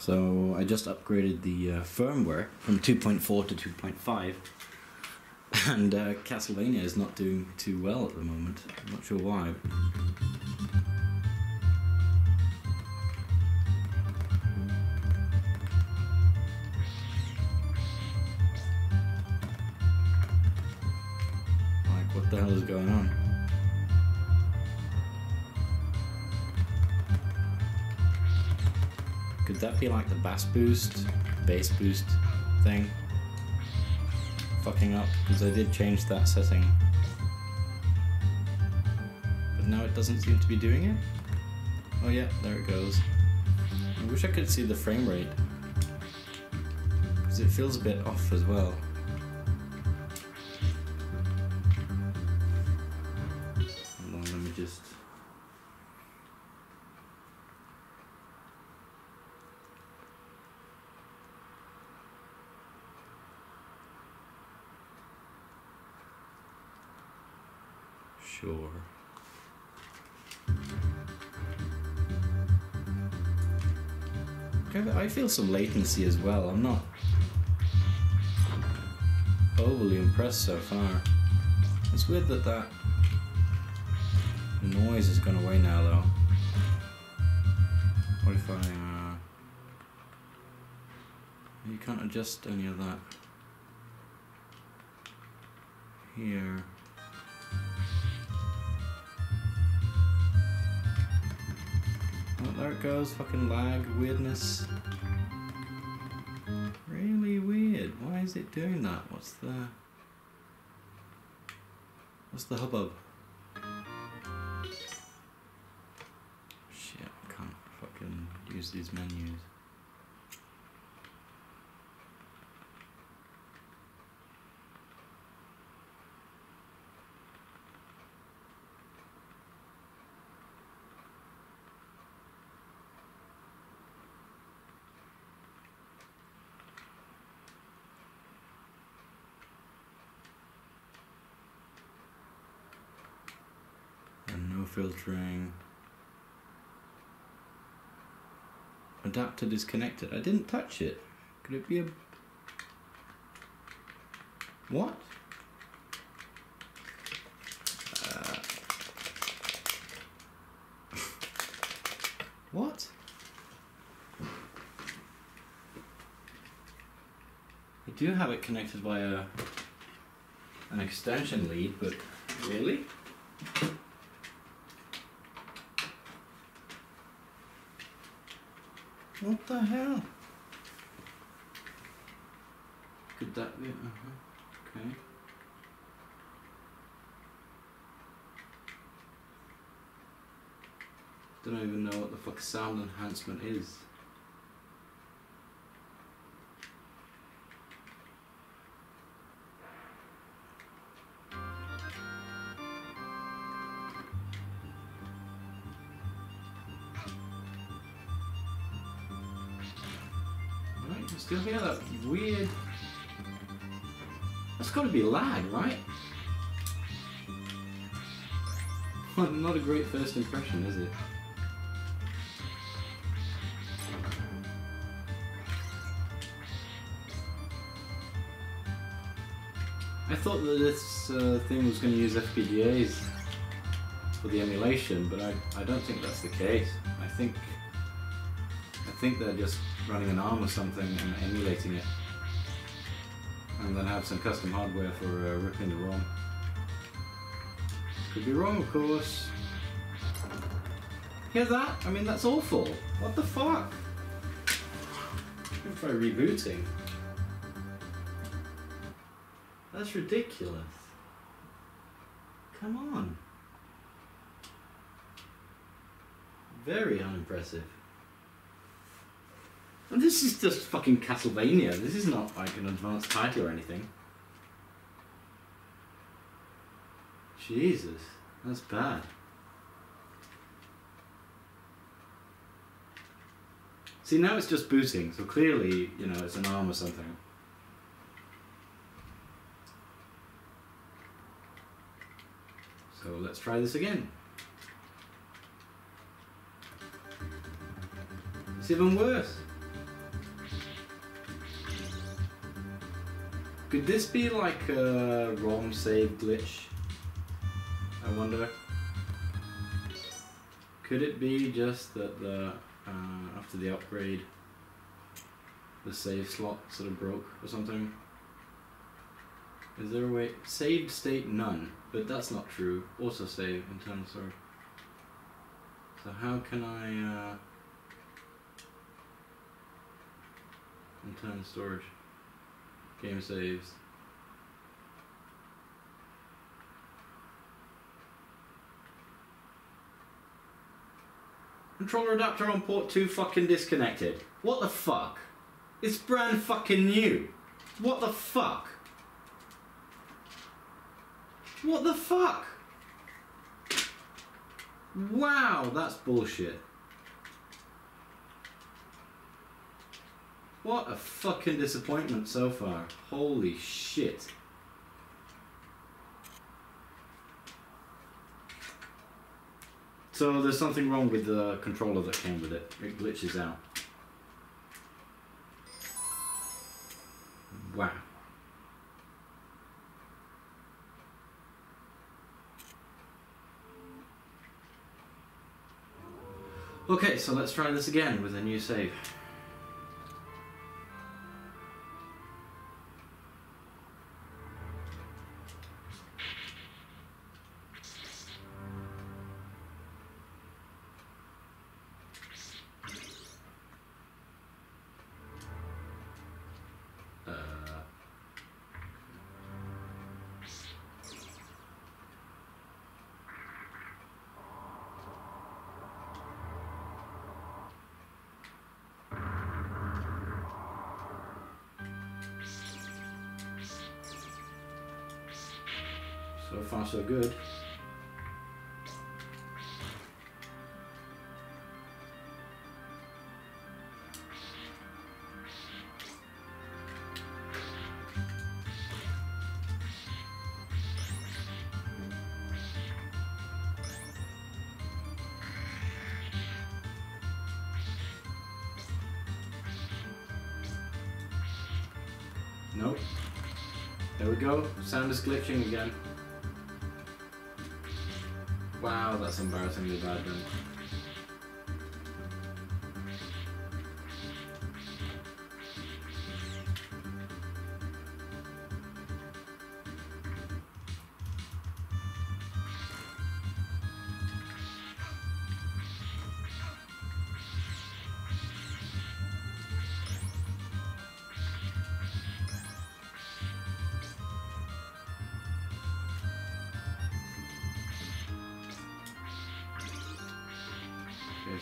So I just upgraded the firmware from 2.4 to 2.5, and Castlevania is not doing too well at the moment. I'm not sure why. Like, what the hell is going on? Could that be like the bass boost thing? Fucking up, because I did change that setting. But now it doesn't seem to be doing it? Oh yeah, there it goes. I wish I could see the frame rate, because it feels a bit off as well. Hold on, let me just... Sure. I feel some latency as well. I'm not overly impressed so far. It's weird that that noise has gone away now, though. What if I... you can't adjust any of that. Here... there it goes, fucking lag, weirdness. Really weird. Why is it doing that? What's the hubbub? Shit, I can't fucking use these menus. Filtering. Adapter disconnected. I didn't touch it. Could it be a... what? What? I do have it connected via an extension lead, but really? What the hell? Could that be? Okay. Don't even know what the fuck sound enhancement is. Still hear that weird... that's gotta be lag, right? Well, not a great first impression, is it? I thought that this thing was going to use FPGAs for the emulation, but I don't think that's the case. I think they're just running an ARM or something and emulating it, and then have some custom hardware for ripping the ROM. Could be wrong, of course. Hear that? I mean, that's awful. What the fuck? I'm gonna try rebooting. That's ridiculous. Come on. Very unimpressive. And this is just fucking Castlevania. This is not like an advanced title or anything. Jesus, that's bad. See, now it's just booting, so clearly, you know, it's an ARM or something. So let's try this again. It's even worse. Could this be like a ROM save glitch? I wonder. Could it be just that the after the upgrade, the save slot sort of broke or something? Is there a way? Saved state none, but that's not true. Also save internal storage. So how can I internal storage? Game saves. Controller adapter on port 2 fucking disconnected. What the fuck? It's brand fucking new. What the fuck? What the fuck? Wow, that's bullshit. What a fucking disappointment so far. Holy shit. So there's something wrong with the controller that came with it. It glitches out. Wow. Okay, so let's try this again with a new save. So far, so good. Nope. There we go. Sound is glitching again. Wow, that's embarrassingly bad then.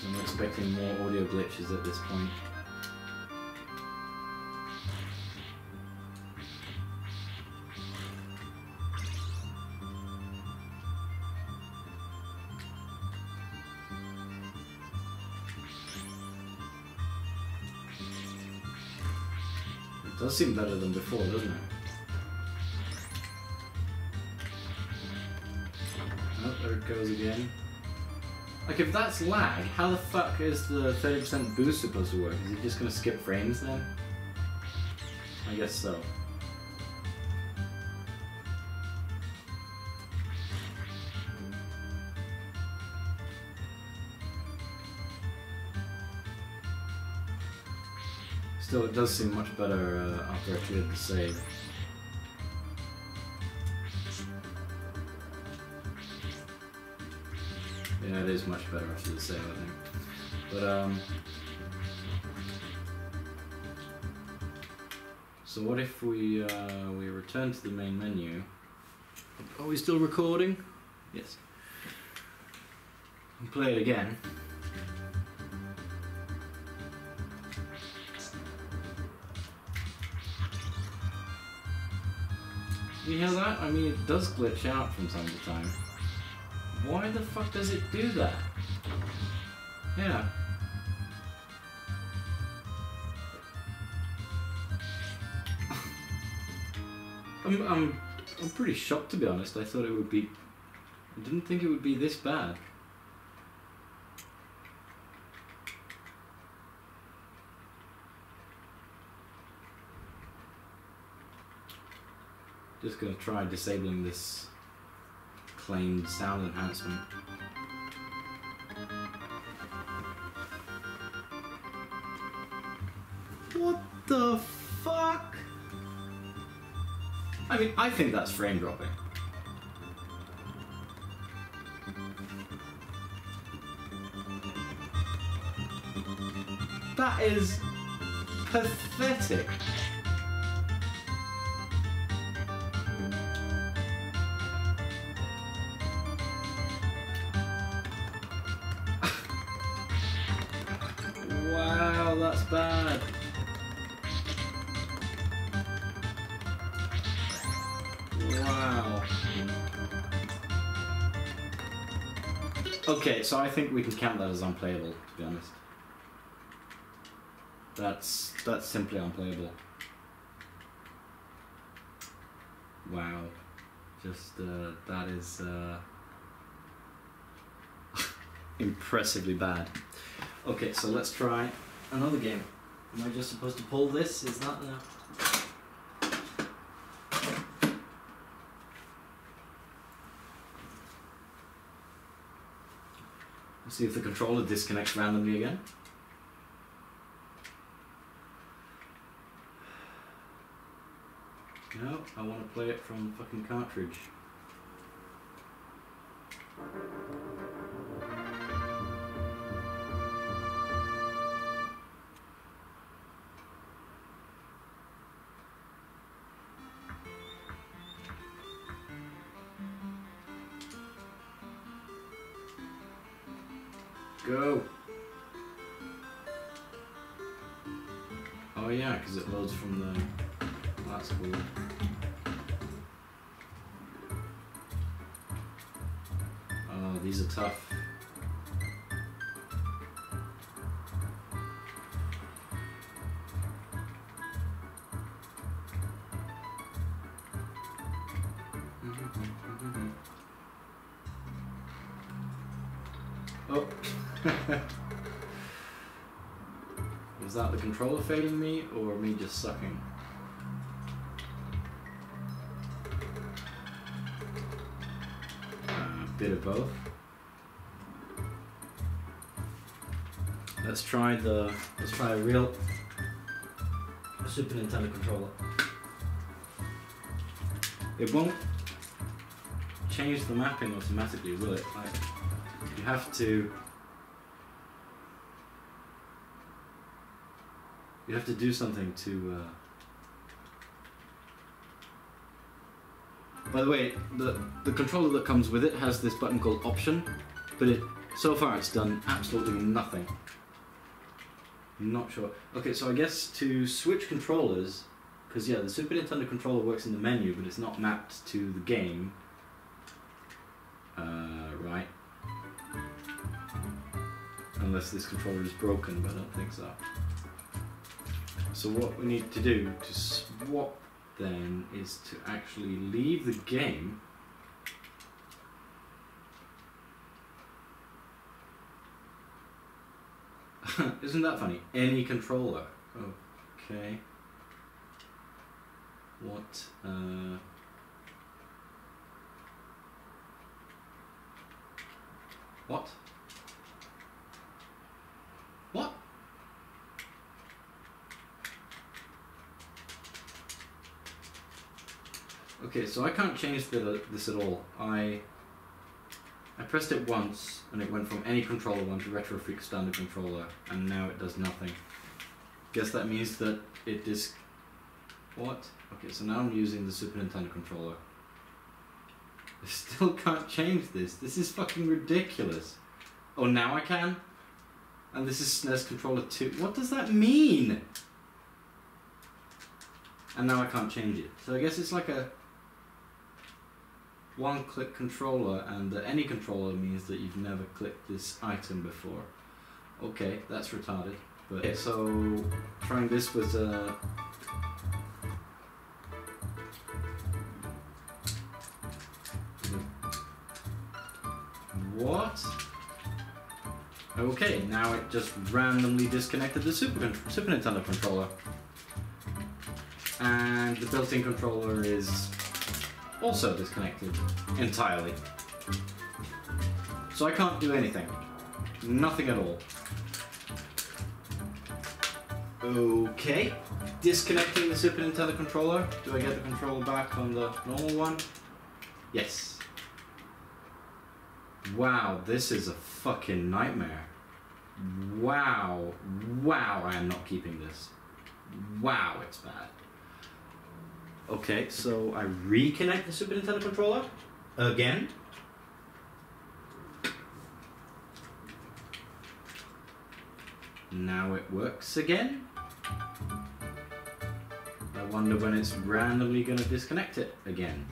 I'm expecting more audio glitches at this point. It does seem better than before, doesn't it? Oh, there it goes again. Like, if that's lag, how the fuck is the 30% boost supposed to work? Is it just gonna skip frames then? I guess so. Still, it does seem much better after I cleared the save. Yeah, it is much better after the sale, I think. But, so what if we return to the main menu? Are we still recording? Yes. And play it again. You hear that? I mean, it does glitch out from time to time. Why the fuck does it do that? Yeah. I'm pretty shocked, to be honest. I thought it would be... I didn't think it would be this bad. Just gonna try disabling this claimed sound enhancement. What the fuck? I mean, I think that's frame dropping. That is pathetic. Wow, that's bad. Wow. Okay, so I think we can count that as unplayable, to be honest. That's simply unplayable. Wow. Just, that is, impressively bad. Okay, so let's try another game. Am I just supposed to pull this? Is that the... Let's see if the controller disconnects randomly again. No, I want to play it from the fucking cartridge. Go! Oh yeah, because it loads from the... That's cool. Oh, these are tough. Is that the controller failing me, or me just sucking? A bit of both. Let's try the... Let's try a real Super Nintendo controller. It won't change the mapping automatically, will it? Like, you have to... You have to do something to... By the way, the controller that comes with it has this button called Option, but it so far it's done absolutely nothing. I'm not sure. Okay, so I guess to switch controllers, because yeah, the Super Nintendo controller works in the menu, but it's not mapped to the game. Right. Unless this controller is broken, but I don't think so. So what we need to do to swap then is to actually leave the game Isn't that funny? Any controller. Okay. What What? Okay, so I can't change this at all. I pressed it once, and it went from any controller one to Retro Freak standard controller, and now it does nothing. Guess that means that it is... What? Okay, so now I'm using the Super Nintendo controller. I still can't change this. This is fucking ridiculous. Oh, now I can? And this is SNES controller 2. What does that mean? And now I can't change it. So I guess it's like a... one-click controller, and any controller means that you've never clicked this item before. Okay, that's retarded. But okay, so trying this was a... What? Okay, now it just randomly disconnected the Super Nintendo controller. And the built-in controller is also disconnected entirely. So I can't do anything. Nothing at all. Okay. Disconnecting the Super Nintendo controller. Do I get the controller back on the normal one? Yes. Wow, this is a fucking nightmare. Wow. Wow, I am not keeping this. Wow, it's bad. Okay, so I reconnect the Super Nintendo controller. Again. Now it works again. I wonder when it's randomly going to disconnect it again.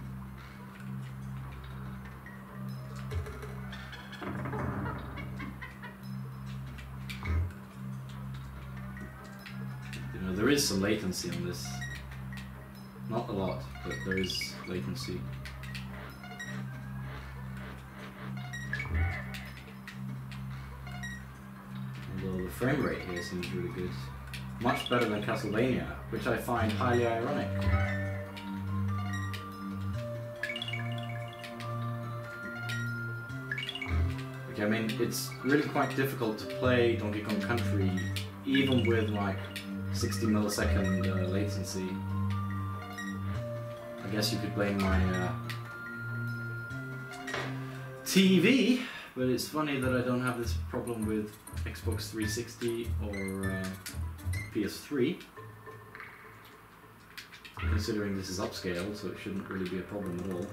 You know, there is some latency on this. Not a lot, but there is latency. Although the frame rate here seems really good. Much better than Castlevania, which I find highly ironic. Okay, I mean, it's really quite difficult to play Donkey Kong Country, even with like 60 millisecond latency. I guess you could blame my TV, but it's funny that I don't have this problem with Xbox 360 or PS3, considering this is upscaled, so it shouldn't really be a problem at all.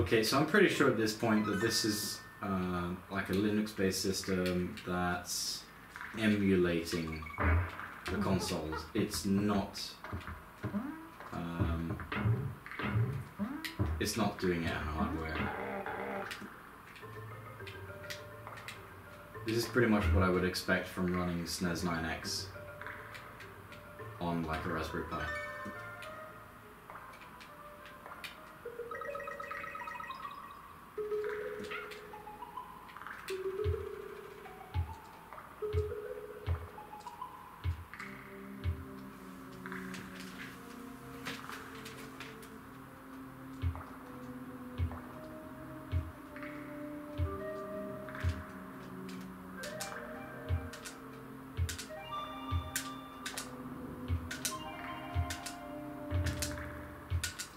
Okay, so I'm pretty sure at this point that this is like a Linux-based system that's emulating the consoles. It's not doing it on hardware. This is pretty much what I would expect from running SNES 9x on like a Raspberry Pi.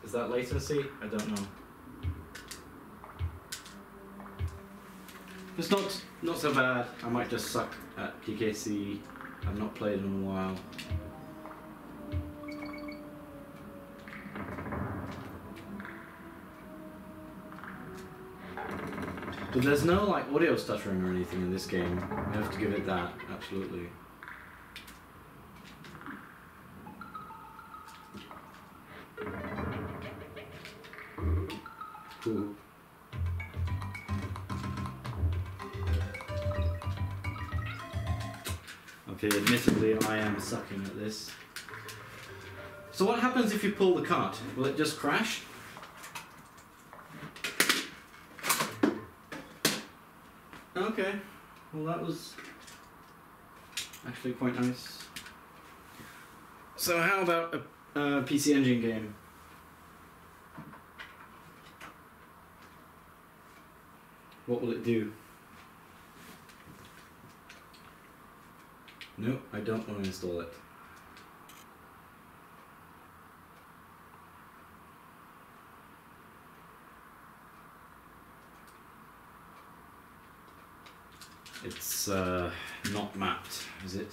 Is that latency? I don't know. It's not so bad. I might just suck at PKC. I've not played in a while. But there's no like audio stuttering or anything in this game. I have to give it that, absolutely. Cool. Okay, admittedly I am sucking at this. So what happens if you pull the cart? Will it just crash? Okay, well that was actually quite nice. So how about a PC Engine game? What will it do? No, I don't want to install it. It's not mapped, is it?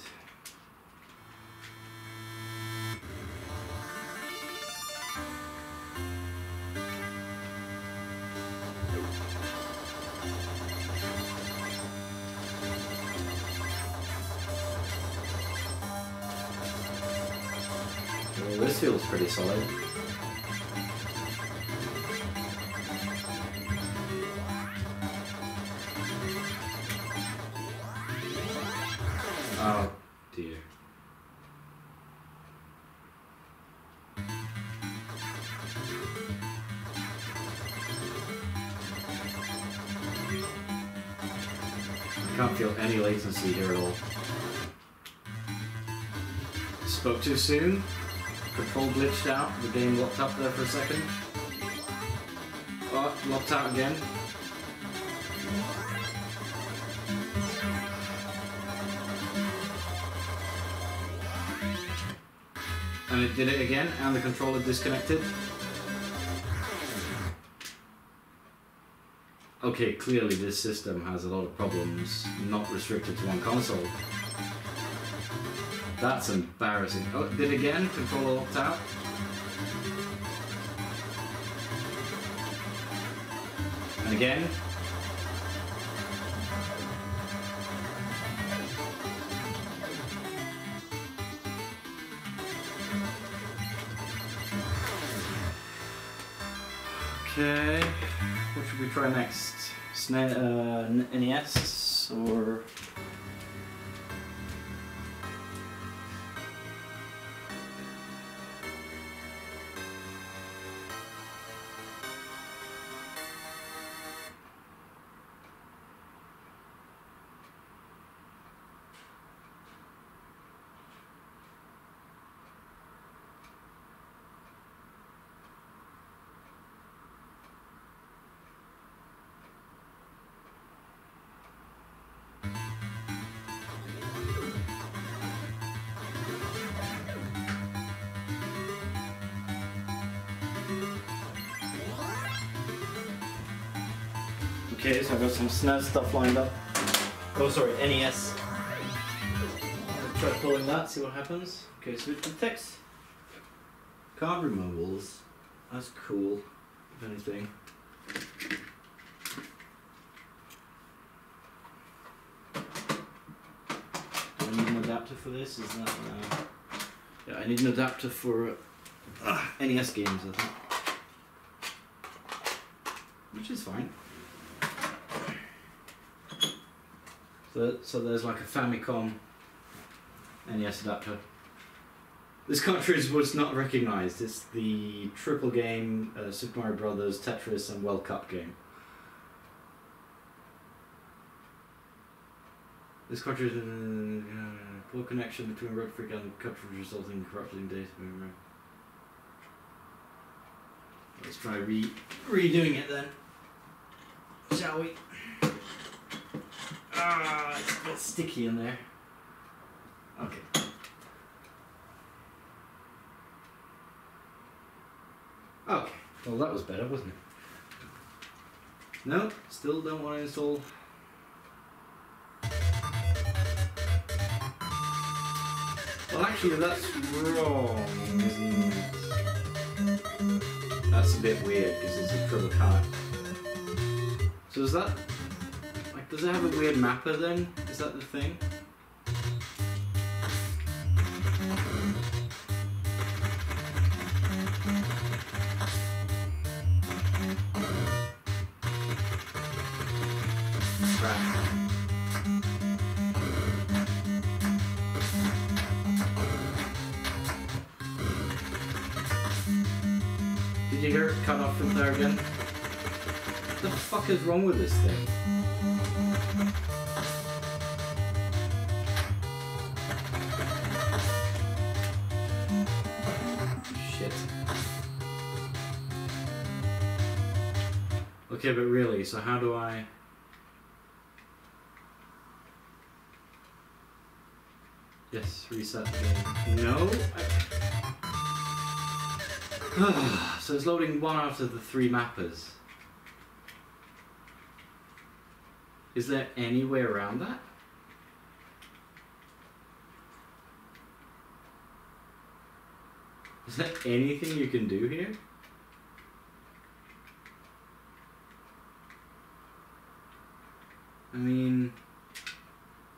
This feels pretty solid. Oh dear. I can't feel any latency here at all. Spoke too soon. Control glitched out. The game locked up there for a second. Oh, locked out again. And it did it again, and the controller disconnected. Okay, clearly this system has a lot of problems, not restricted to one console. That's embarrassing. Oh, it did again, controller locked out. And again. Okay, what should we try next? NES or... Okay, so I've got some SNES stuff lined up. Oh, sorry, NES. Try pulling that, see what happens. Okay, switch to text. Card removals. That's cool, if anything. Do I need an adapter for this? Is that... yeah, I need an adapter for NES games, I think. Which is fine. So there's like a Famicom NES adapter. This cartridge was not recognized. It's the triple game, Super Mario Bros., Tetris, and World Cup game. This cartridge is a poor connection between Retro Freak and the cartridge, resulting in corrupting data. Let's try redoing it then, shall we? Ah, it's a bit sticky in there. Okay. Okay, well that was better, wasn't it? No, still don't want to install. Well actually that's wrong, isn't it? That's a bit weird because it's a triple card. So is that... Does it have a weird mapper then? Is that the thing? Crap. Did you hear it cut off from there again? What the fuck is wrong with this thing? Okay, but really, so how do I... Yes, reset the game. No! So it's loading one out of the three mappers. Is there any way around that? Is there anything you can do here? I mean,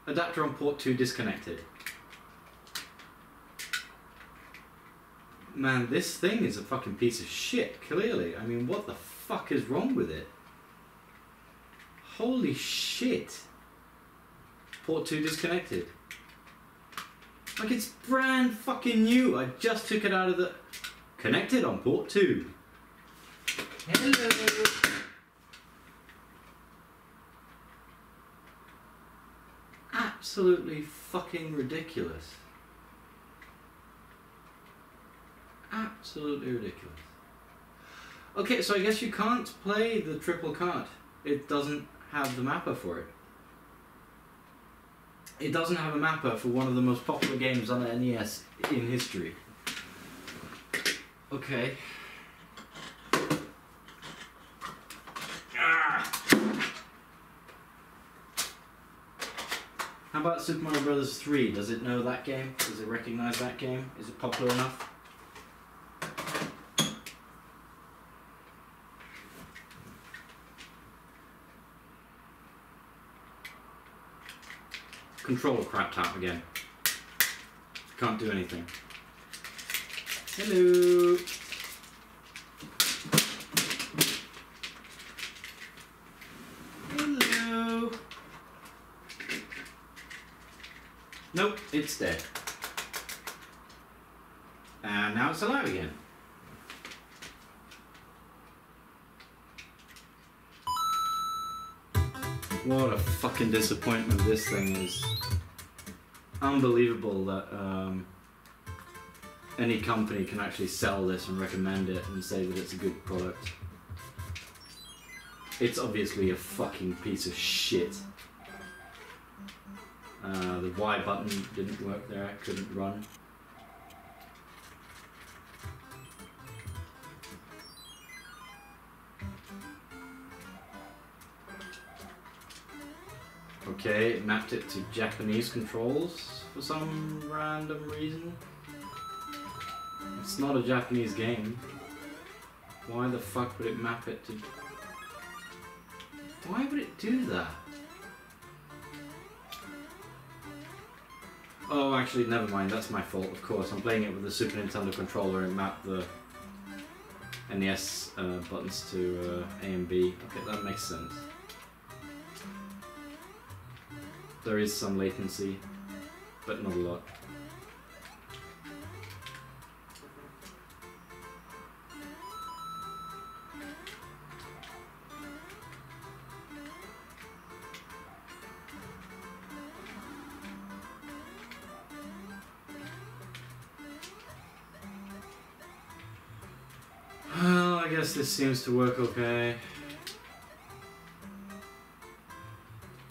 adapter on port 2 disconnected. Man, this thing is a fucking piece of shit, clearly. I mean, what the fuck is wrong with it? Holy shit. Port 2 disconnected. Like, it's brand fucking new. I just took it out of the... Connected on port 2. Hello. Absolutely fucking ridiculous. absolutely ridiculous. Okay, so I guess you can't play the triple card. It doesn't have the mapper for it. It doesn't have a mapper for one of the most popular games on the NES in history. Okay. How about Super Mario Bros. 3? Does it know that game? Does it recognize that game? Is it popular enough? Controller crap tap again. Can't do anything. Hello. Hello. Nope, it's dead. And now it's alive again. What a fucking disappointment this thing is. Unbelievable that any company can actually sell this and recommend it and say that it's a good product. It's obviously a fucking piece of shit. The Y button didn't work there, I couldn't run. Okay, it mapped it to Japanese controls for some random reason. It's not a Japanese game. Why the fuck would it map it to... Why would it do that? Oh, actually, never mind. That's my fault, of course. I'm playing it with the Super Nintendo controller and mapped the NES buttons to A and B. Okay, that makes sense. There is some latency, but not a lot. Well, I guess this seems to work okay.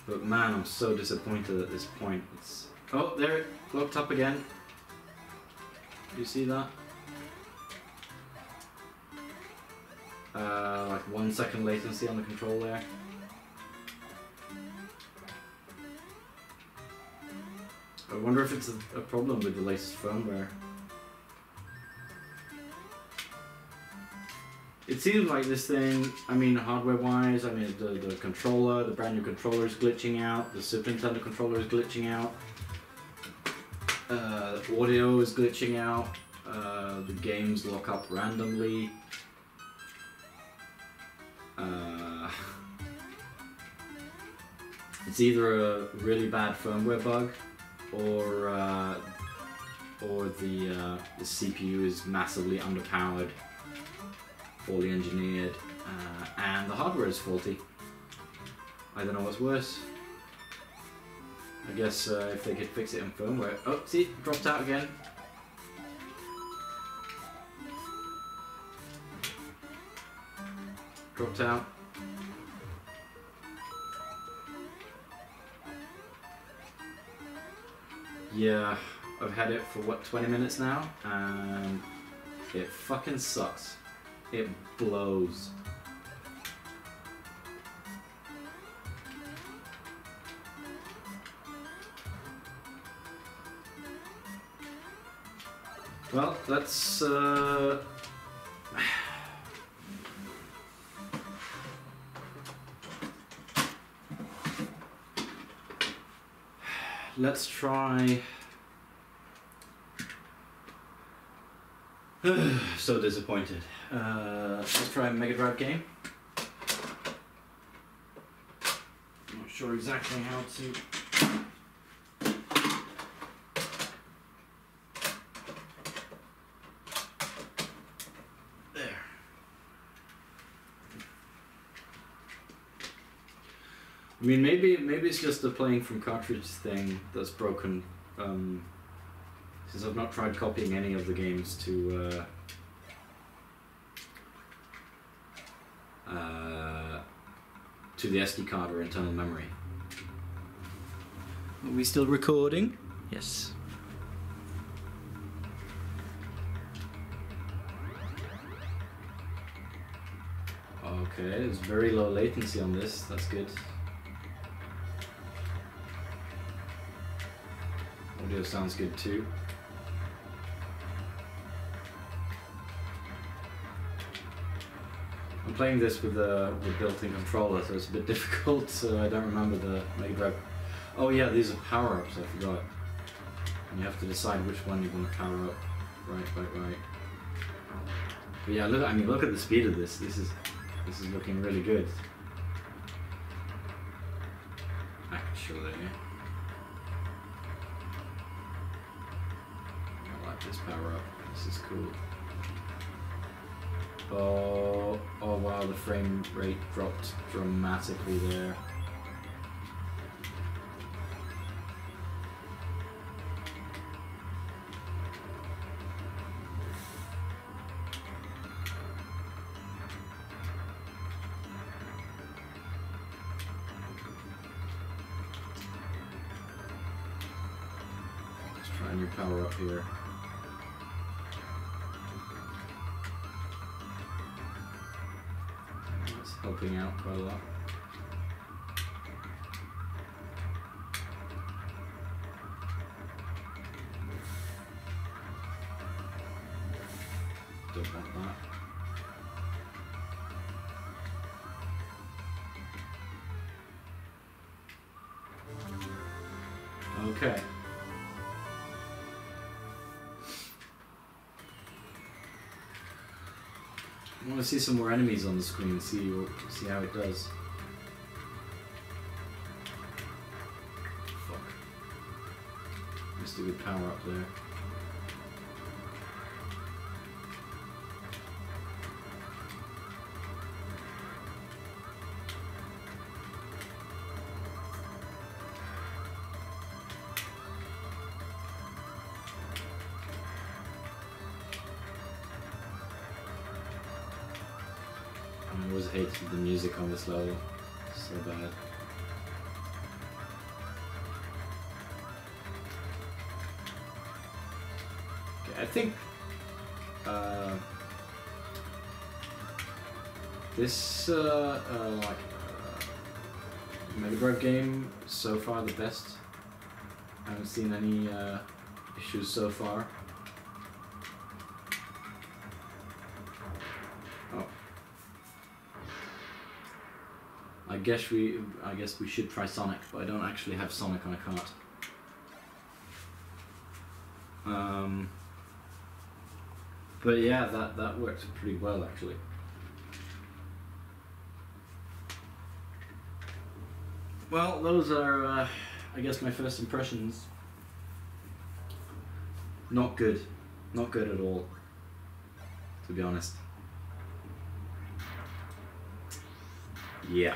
But man, I'm so disappointed at this point. It's... Oh, there it locked up again. Do you see that? Like 1 second latency on the control there. I wonder if it's a problem with the latest firmware. It seems like this thing, I mean hardware-wise, I mean the controller, the brand new controller is glitching out, the Super Nintendo controller is glitching out, audio is glitching out, the games lock up randomly. It's either a really bad firmware bug, or the CPU is massively underpowered. Poorly engineered, and the hardware is faulty. I don't know what's worse. I guess if they could fix it in firmware. Oh, see, it dropped out again. Dropped out. Yeah, I've had it for what, 20 minutes now, and it fucking sucks. It blows. Well, that's... Let's try... So disappointed. Let's try a Mega Drive game. I'm not sure exactly how to... There. I mean, maybe it's just the playing from cartridge thing that's broken. Since I've not tried copying any of the games to to the SD card or internal memory. Are we still recording? Yes. Okay, there's very low latency on this, that's good. Audio sounds good too. I'm playing this with built-in controller, so it's a bit difficult, so I don't remember the Mega Drive. Oh yeah, these are power-ups, I forgot. And you have to decide which one you want to power up. Right. But yeah, look, I mean, look at the speed of this. This is looking really good. Actually, I like this power up. This is cool. Oh wow, the frame rate dropped dramatically there. Power up here. It's helping out quite a lot. Don't want that. Okay. I want to see some more enemies on the screen, see how it does. Fuck. Missed a good power up there. I always hated the music on this level, so bad. Okay, I think this Mega Drive game so far the best. I haven't seen any issues so far. I guess we should try Sonic, but I don't actually have Sonic on a cart. But yeah, that worked pretty well actually. Well, those are, I guess, my first impressions. Not good, not good at all, to be honest. Yeah.